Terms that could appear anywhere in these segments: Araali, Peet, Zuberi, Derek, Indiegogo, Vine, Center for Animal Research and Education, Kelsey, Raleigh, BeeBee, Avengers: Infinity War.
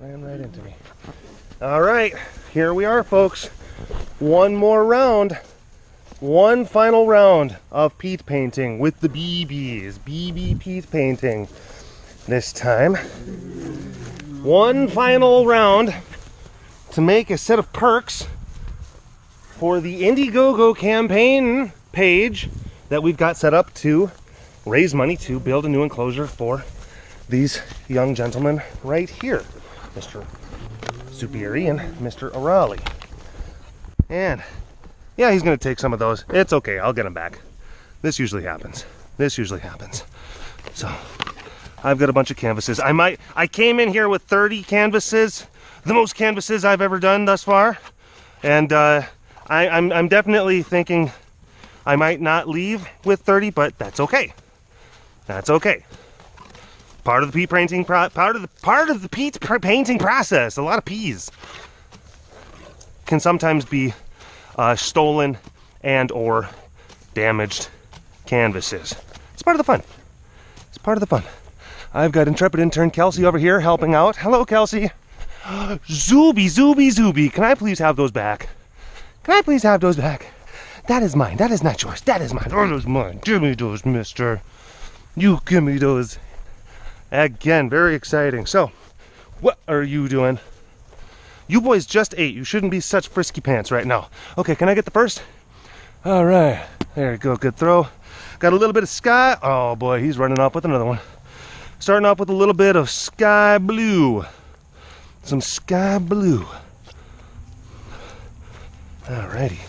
Ran right into me. All right, here we are, folks. One more round. One final round of Peet painting with the BBs. BB Peet painting this time. One final round to make a set of perks for the Indiegogo campaign page that we've got set up to raise money to build a new enclosure for these young gentlemen right here, Mr. Zuberi and Mr. Araali. And yeah, he's going to take some of those. It's okay. I'll get him back. This usually happens. So I've got a bunch of canvases. I came in here with 30 canvases, the most canvases I've ever done thus far. And I'm definitely thinking I might not leave with 30, but that's okay. That's okay. Part of the Peet painting process. A lot of peas can sometimes be stolen and or damaged canvases. It's part of the fun. I've got intrepid intern Kelsey over here helping out. Hello, Kelsey. Zuby. Can I please have those back? That is mine. That is not yours. That is mine. That is mine. Give me those, mister. You give me those. Again, very exciting. So, what are you doing? You boys just ate. You shouldn't be such frisky pants right now. Okay, can I get the first? All right. There you go. Good throw. Got a little bit of sky. Oh, boy. He's running off with another one. Starting off with a little bit of sky blue. Some sky blue. All righty.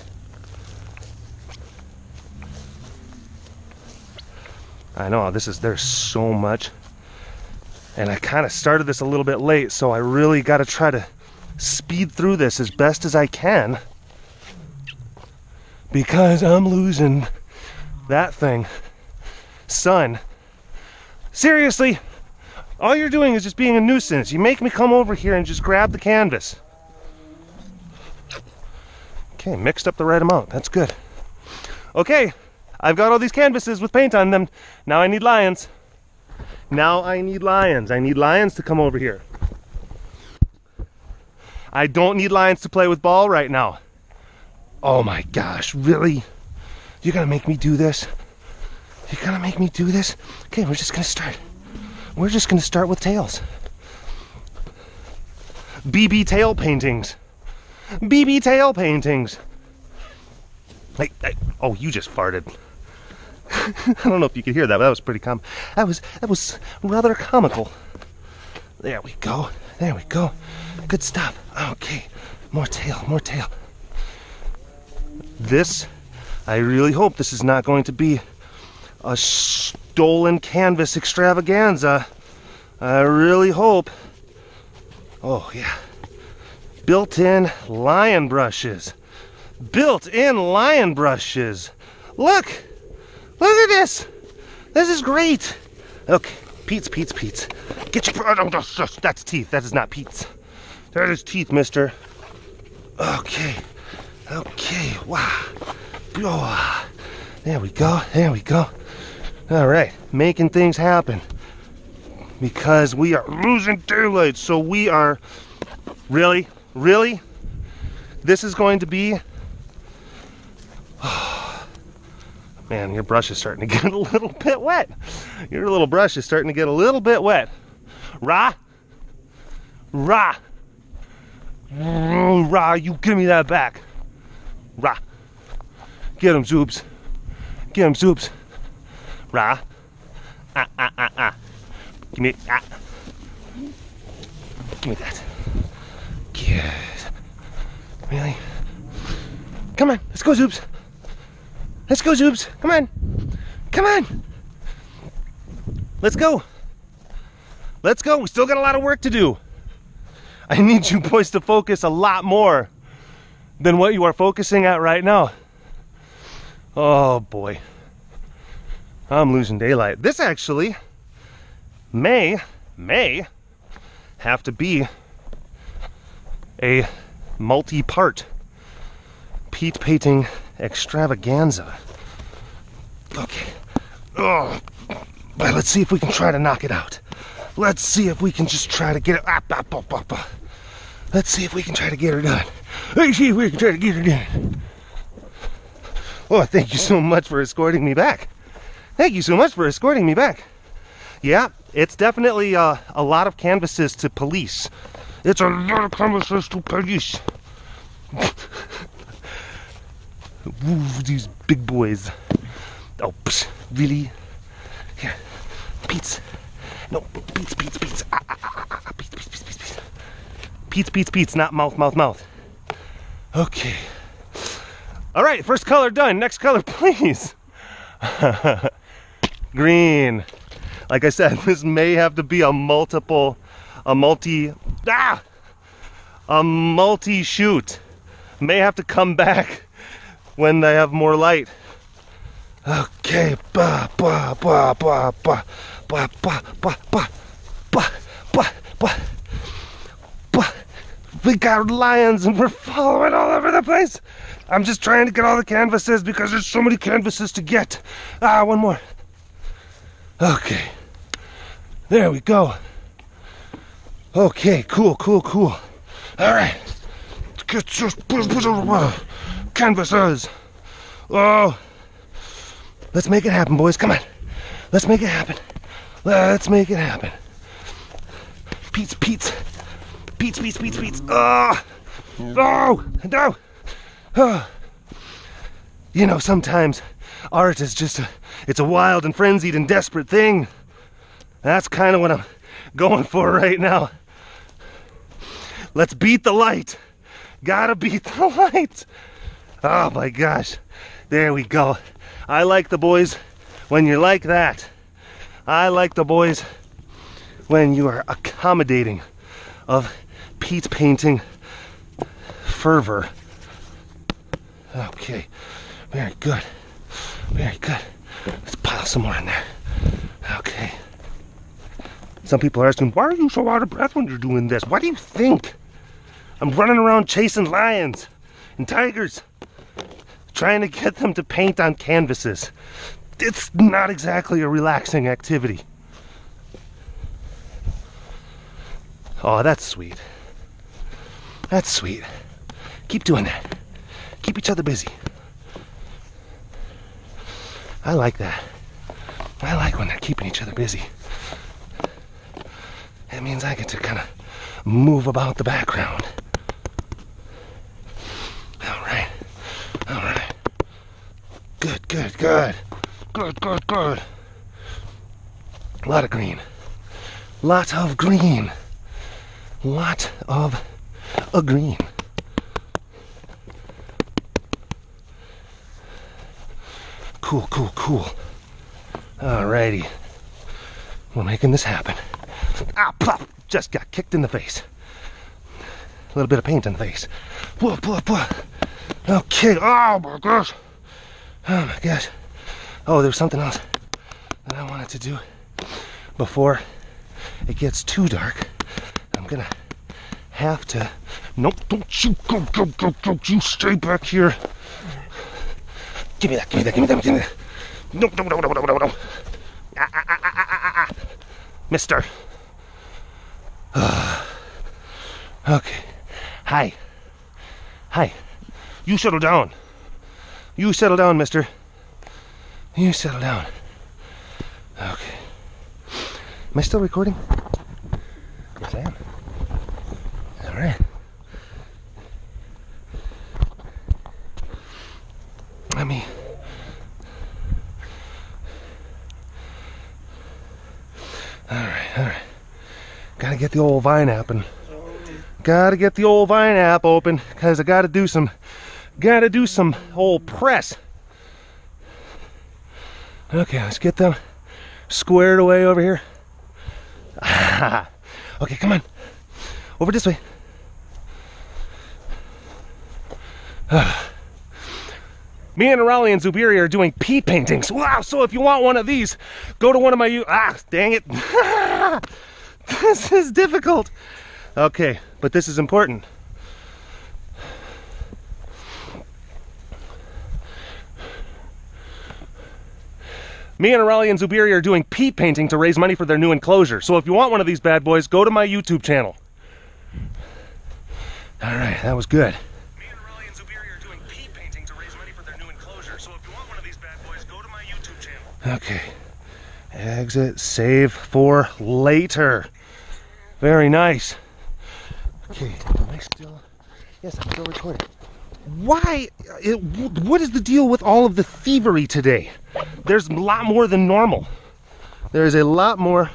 I know. There's so much. And I kind of started this a little bit late, so I really got to try to speed through this as best as I can, because I'm losing that thing. Son, seriously, all you're doing is just being a nuisance. You make me come over here and just grab the canvas. Okay, mixed up the right amount. That's good. Okay, I've got all these canvases with paint on them. Now I need lions. I need lions to come over here. I don't need lions to play with ball right now. Oh my gosh, really? You're gonna make me do this? Okay, we're just gonna start. We're just gonna start with tails. BB tail paintings. Oh, you just farted. I don't know if you could hear that, but that was pretty calm. That was rather comical. There we go. Good stuff. Okay. More tail, This, I really hope this is not going to be a stolen canvas extravaganza. I really hope. Oh, yeah. Built-in lion brushes. Look! Look at this! This is great! Okay, Peet's. Get your... Oh, no, that's teeth. That is not Peet's. That is teeth, mister. Okay. Wow. Oh, there we go. All right. Making things happen. Because we are losing daylight, so we are... Really? This is going to be... Man, your brush is starting to get a little bit wet. Rah, you give me that back. Rah. Get him, Zoobs. Rah. Give me that. Good. Really? Come on, let's go, Zoobs. Come on. Let's go. We still got a lot of work to do. I need you boys to focus a lot more than what you are focusing at right now. Oh boy. I'm losing daylight. This actually may have to be a multi-part Peet painting extravaganza. Okay. Oh, but let's see if we can try to knock it out. Let's see if we can just try to get it. Let's see if we can try to get her done. Let's see if we can try to get her done. Oh, thank you so much for escorting me back. Thank you so much for escorting me back. Yeah, it's definitely a lot of canvases to police. It's a lot of canvases to police. Ooh, these big boys. Oh, psh, really? Here, Peets. No, Peets, Peets, Peets. Peets, Peets, Peets, Peets. Peets, Peets, Peets, not mouth, mouth, mouth. Okay. All right, first color done. Next color, please. Green. Like I said, this may have to be a multi shoot. May have to come back when they have more light. Okay, ba ba ba ba ba ba ba ba ba ba ba ba. We got lions and we're following all over the place. I'm just trying to get all the canvases because there's so many canvases to get. Ah, one more. Okay. There we go. Okay, cool, cool, cool. All right, let's get those canvases. Oh, let's make it happen, boys. Come on, let's make it happen. Let's make it happen. Peets, Peets, Peets, Peets, Peets, Peets. Oh, no, no. Oh. You know, sometimes art is just it's a wild and frenzied and desperate thing. That's kind of what I'm going for right now. Let's beat the light. Gotta beat the light. Oh my gosh. There we go. I like the boys when you're like that. I like the boys when you are accommodating of Peet's painting fervor. Okay. Very good. Very good. Let's pile some more in there. Okay. Some people are asking, why are you so out of breath when you're doing this? What do you think? I'm running around chasing lions and tigers, trying to get them to paint on canvases. It's not exactly a relaxing activity. Oh, that's sweet. That's sweet. Keep doing that. Keep each other busy. I like that. I like when they're keeping each other busy. It means I get to kind of move about the background. All right. All right. Good, good, good. Good, good, good. A lot of green. Lot of green. Lot of a green. Cool, cool, cool. All righty. We're making this happen. Ah, pop! Just got kicked in the face. A little bit of paint in the face. Whoa, whoa, whoa. Okay. Oh my gosh. Oh my gosh. Oh, there's something else that I wanted to do before it gets too dark. I'm gonna have to. Nope. Don't you go, go, go, go. You stay back here. Give me that. Give me that. Give me that. Give me that. Nope. No, no, no, no, no, no. Ah, ah, ah, ah, ah, ah. Mister. Okay. Hi. Hi. You settle down. You settle down, mister. You settle down. Okay. Am I still recording? Yes, I am. Alright. Let me... Alright, alright. Gotta get the old vine happen. Gotta get the old vine app open because I gotta do some old press. Okay, let's get them squared away over here. Okay, come on. Over this way. Me and Araali and Zuberi are doing Peet paintings. Wow, so if you want one of these, go to one of my... Ah, dang it. This is difficult. Okay, but this is important. Me and Araali and Zuberi are doing Peet painting to raise money for their new enclosure. So if you want one of these bad boys, go to my YouTube channel. All right, that was good. Me and Raleigh and Zuberi are doing Peet painting to raise money for their new enclosure. So if you want one of these bad boys, go to my YouTube channel. Okay. Exit, save for later. Very nice. Okay, am I still? Yes, I'm still recording. What is the deal with all of the thievery today? There's a lot more than normal. There is a lot more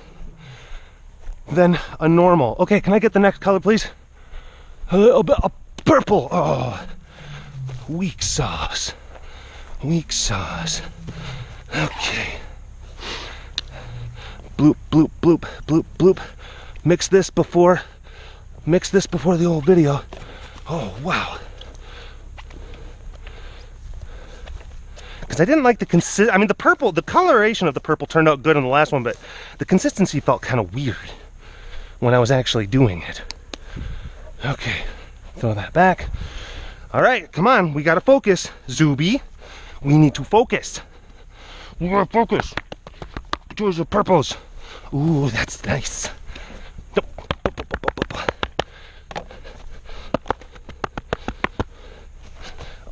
than a normal. Okay, can I get the next color, please? A little bit of purple. Oh, weak sauce. Weak sauce. Okay. Bloop, bloop, bloop, bloop, bloop. Mix this before the old video. Oh, wow. Because I didn't like the the purple, the coloration of the purple turned out good in the last one, but the consistency felt kind of weird when I was actually doing it. Okay, throw that back. All right, come on, we gotta focus, Zuby. We need to focus. We gotta focus. Choose the purples. Ooh, that's nice.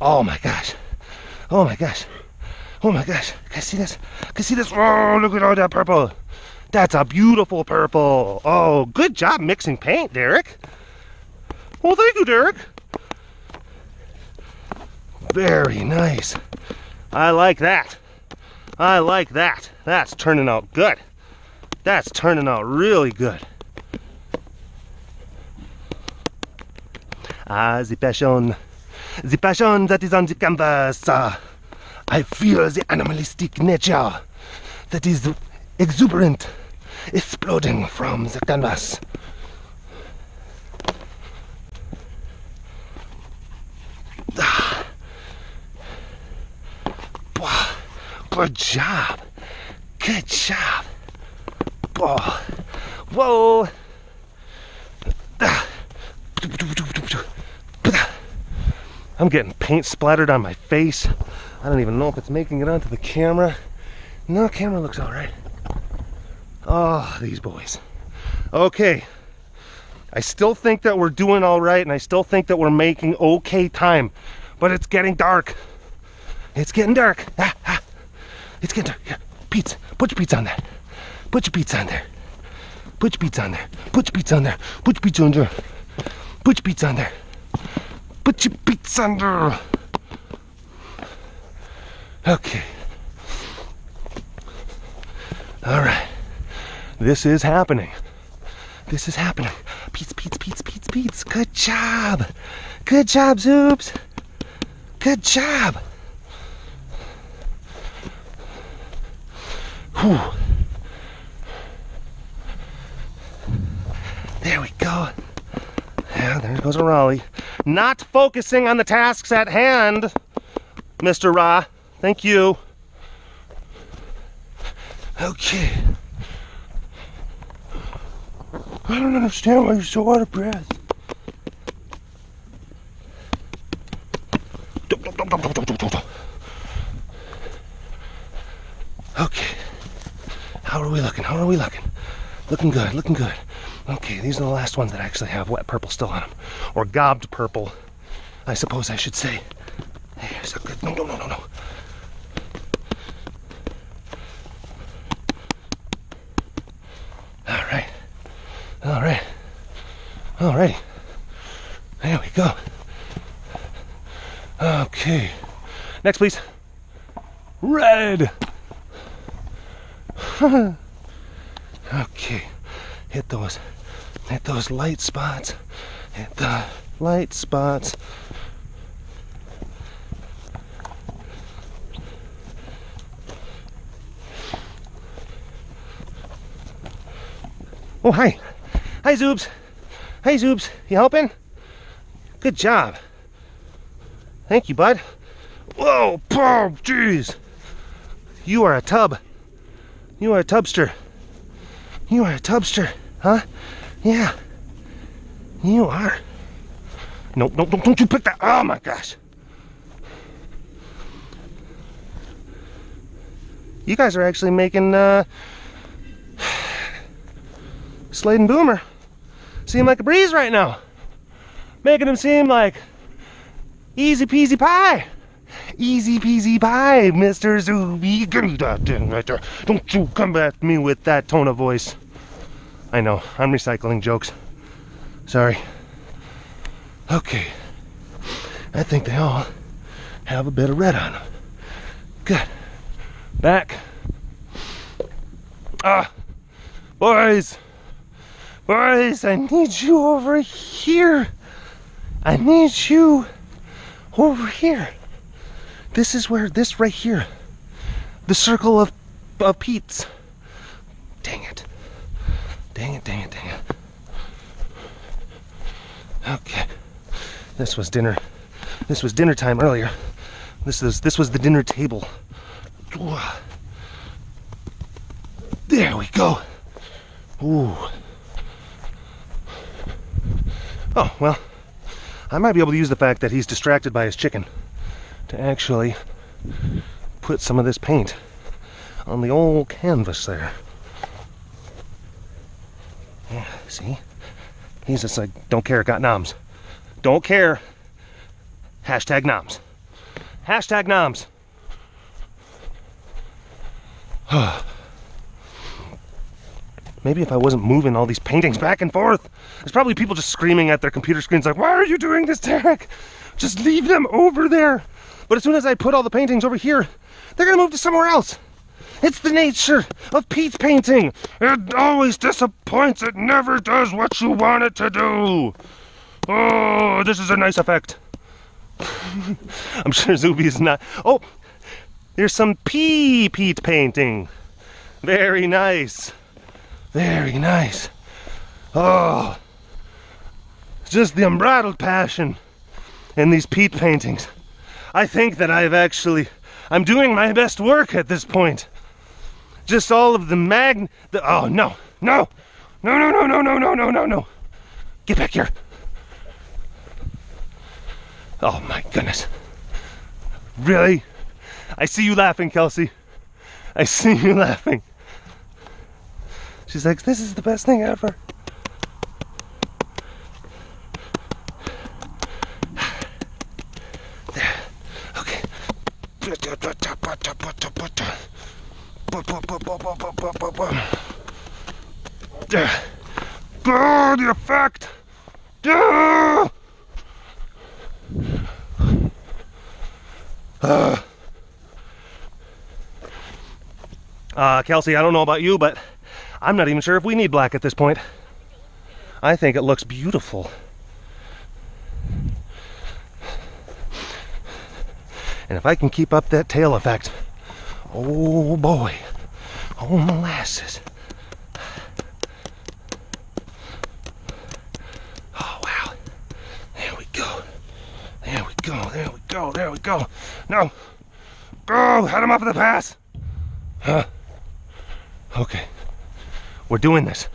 Oh my gosh. Oh my gosh. Oh my gosh. Can I see this? Can I see this? Oh, look at all that purple. That's a beautiful purple. Oh, good job mixing paint, Derek. Well, thank you, Derek. Very nice. I like that. I like that. That's turning out good. That's turning out really good. Ah, the passion that is on the canvas. I feel the animalistic nature that is exuberant, exploding from the canvas. Good job. Good job. Whoa. Whoa. I'm getting paint splattered on my face. I don't even know if it's making it onto the camera. No, camera looks all right. Oh, these boys. Okay. I still think that we're doing all right, and I still think that we're making okay time, but it's getting dark. It's getting dark. Ah, ah. It's getting dark. Peets. Put your Peets on that. Put your Peets on there. Put your Peets on there. Put your Peets on there. Put your Peets on there. Put your Peets on there. Put your Peets on there. Okay. Alright. This is happening. This is happening. Peets, Peets, Peets, Peets, Peets. Good job. Good job, Zoobs. Good job. Whew. There we go. Yeah, there goes Araali. Not focusing on the tasks at hand, Mr. Ra. Thank you. Okay. I don't understand why you're so out of breath. Okay. How are we looking? How are we looking? Looking good, looking good. Okay, these are the last ones that actually have wet purple still on them. Or gobbed purple, I suppose I should say. There's a good, no. All right, all right, all right. There we go. Okay, next please. Red. Okay, hit those light spots, hit the light spots. Oh, hi. Hi, Zoobs. Hi, Zoobs. You helping? Good job. Thank you, bud. Whoa, boom, jeez. You are a tub. You are a tubster. You are a tubster, huh? Yeah. You are. Nope, nope, don't you pick that. Oh my gosh. You guys are actually making Slade and Boomer seem like a breeze right now. Making them seem like easy peasy pie. Easy peasy pie, Mr. Zuby. Give me that thing right there. Don't you come at me with that tone of voice. I know, I'm recycling jokes. Sorry. Okay. I think they all have a bit of red on them. Good. Back. Ah, boys. Boys, I need you over here. I need you over here. This is where, this right here, the circle of Peets. Dang it. Dang it, dang it, dang it. Okay. This was dinner. This was dinner time earlier. This was the dinner table. There we go. Ooh. Oh, well, I might be able to use the fact that he's distracted by his chicken to actually put some of this paint on the old canvas there. Yeah, see? He's just like, don't care, got noms. Don't care. Hashtag noms. Hashtag noms. Maybe if I wasn't moving all these paintings back and forth, there's probably people just screaming at their computer screens like, why are you doing this, Derek? Just leave them over there. But as soon as I put all the paintings over here, they're gonna move to somewhere else. It's the nature of Pete's painting. It always disappoints. It never does what you want it to do. Oh, this is a nice effect. I'm sure Zuby is not. Oh, there's some Peet painting. Very nice. Very nice. Oh, just the unbridled passion in these Peet paintings. I think that I'm doing my best work at this point. Just all of the oh, no, no, no, no, no, no, no, no, no, no, no. Get back here. Oh my goodness. Really? I see you laughing, Kelsey. I see you laughing. She's like, this is the best thing ever. There. Okay. There. Oh, the effect. Oh. Kelsey, I don't know about you, but I'm not even sure if we need black at this point. I think it looks beautiful. And if I can keep up that tail effect, oh boy, oh molasses. Oh wow, there we go. There we go, there we go, there we go. No, go, head him up in the pass. Huh? Okay, we're doing this.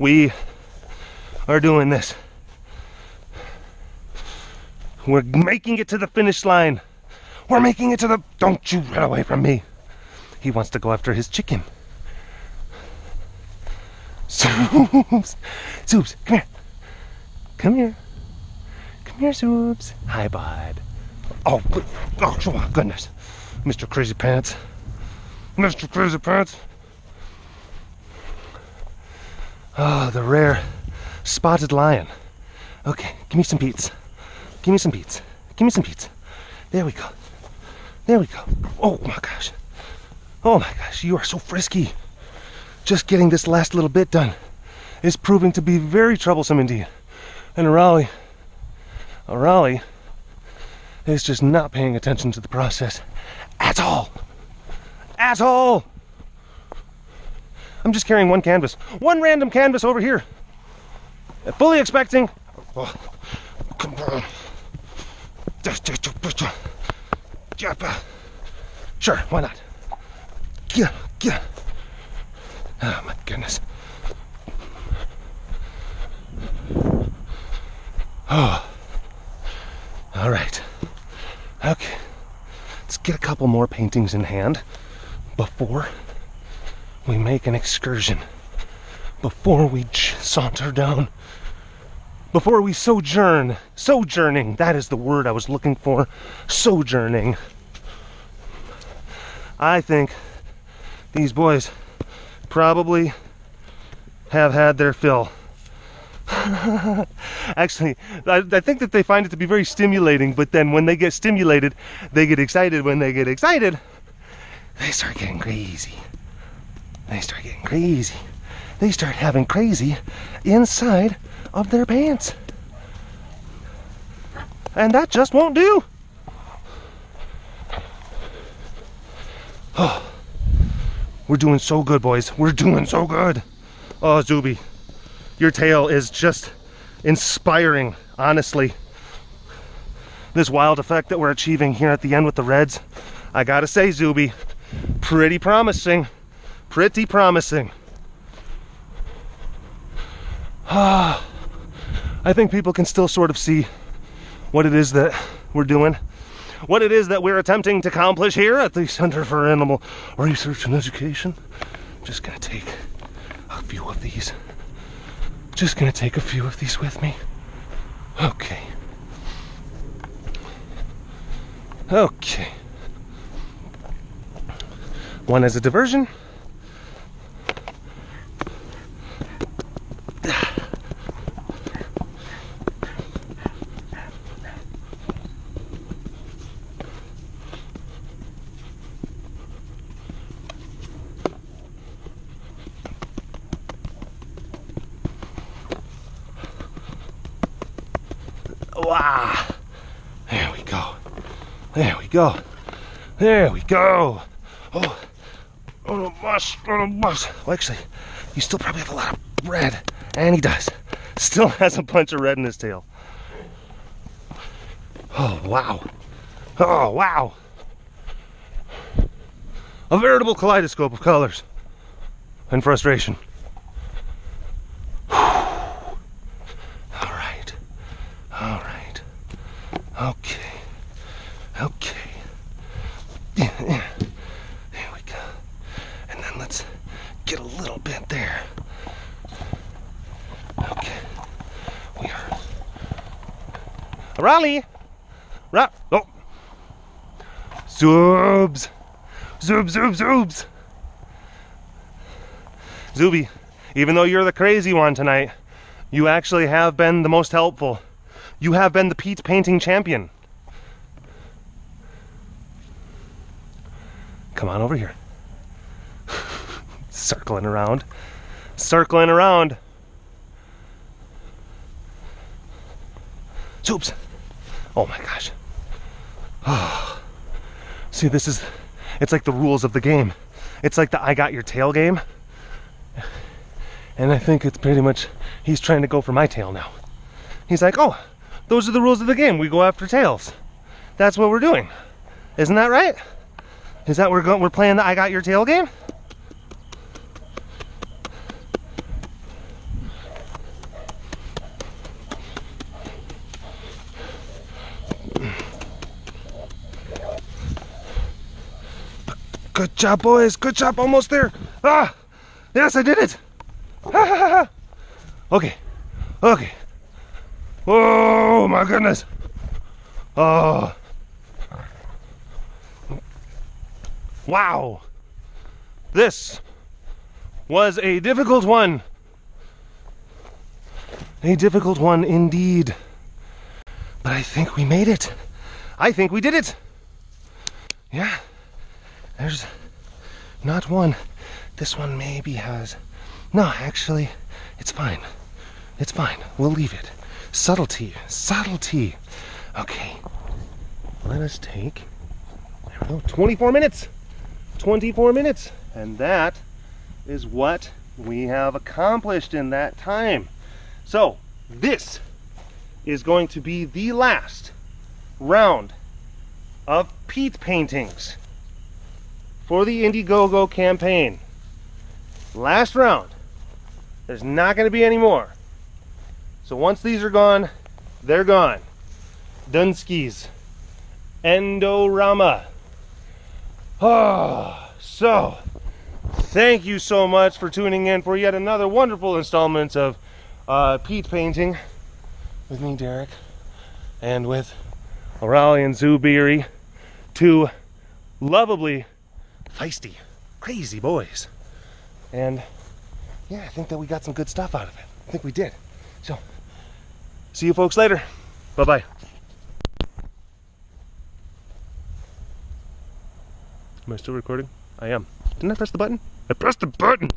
We are doing this. We're making it to the finish line. We're making it to the, don't you run away from me. He wants to go after his chicken. Zoops, Zoops, come here. Come here. Come here, Zoops. Hi, bud. Oh, oh, oh my goodness. Mr. Crazy Pants. Mr. Crazy Pants. Oh, the rare spotted lion. Okay, give me some Peets. Give me some Peets. Give me some Peets. There we go. There we go. Oh my gosh. Oh my gosh, you are so frisky. Just getting this last little bit done is proving to be very troublesome indeed. And Araali is just not paying attention to the process at all. At all! I'm just carrying one canvas. One random canvas over here. Fully expecting. Oh, come on. Sure, why not? Yeah, yeah. Oh my goodness. Oh. All right. Okay. Let's get a couple more paintings in hand. before we make an excursion, before we saunter down, before we sojourning, that is the word I was looking for, sojourning. I think these boys probably have had their fill. Actually, I think that they find it to be very stimulating, but then when they get stimulated, they get excited. When they get excited, they start getting crazy. They start getting crazy. They start having crazy inside of their pants. And that just won't do. Oh, we're doing so good, boys. We're doing so good. Oh, Zuby, your tail is just inspiring, honestly. This wild effect that we're achieving here at the end with the reds, I gotta say, Zuby, pretty promising. Pretty promising. I think people can still sort of see what it is that we're doing, what it is that we're attempting to accomplish here at the Center for Animal Research and Education. I'm just gonna take a few of these. Just gonna take a few of these with me. Okay. Okay. One as a diversion. Wow. There we go. There we go. There we go. Oh. Oh, boss. Oh, boss. Well, actually, you still probably have a lot of red. And he does. Still has a bunch of red in his tail. Oh, wow. Oh, wow. A veritable kaleidoscope of colors and frustration. Raleigh! Oh! Zoobs! Zoobs, zoobs, zoobs! Zuby, even though you're the crazy one tonight, you actually have been the most helpful. You have been the Peet painting champion. Come on over here. Circling around. Circling around. Zoops! Oh my gosh. Oh. See, this is, it's like the rules of the game. It's like the I got your tail game. And I think it's pretty much, he's trying to go for my tail now. He's like, oh, those are the rules of the game. We go after tails. That's what we're doing. Isn't that right? Is that we're playing the I got your tail game? Good job, boys. Good job. Almost there. Ah, yes, I did it. Ah. Okay. Okay. Oh, my goodness. Oh. Wow. This was a difficult one. A difficult one indeed. But I think we made it. I think we did it. Yeah. There's not one. This one maybe has. No, actually, it's fine. It's fine. We'll leave it. Subtlety. Subtlety. Okay. Let us take, there we go, 24 minutes. 24 minutes. And that is what we have accomplished in that time. So, this is going to be the last round of Peet paintings for the Indiegogo campaign. Last round. There's not going to be any more. So once these are gone, they're gone. Dunskies. Endorama. Oh, So thank you so much for tuning in for yet another wonderful installment of Peet painting with me, Derek, and with Araali and Zuberi, two lovably feisty, crazy boys. And yeah, I think that we got some good stuff out of it. I think we did. So see you folks later. Bye-bye. Am I still recording? I am. Didn't I press the button? I pressed the button!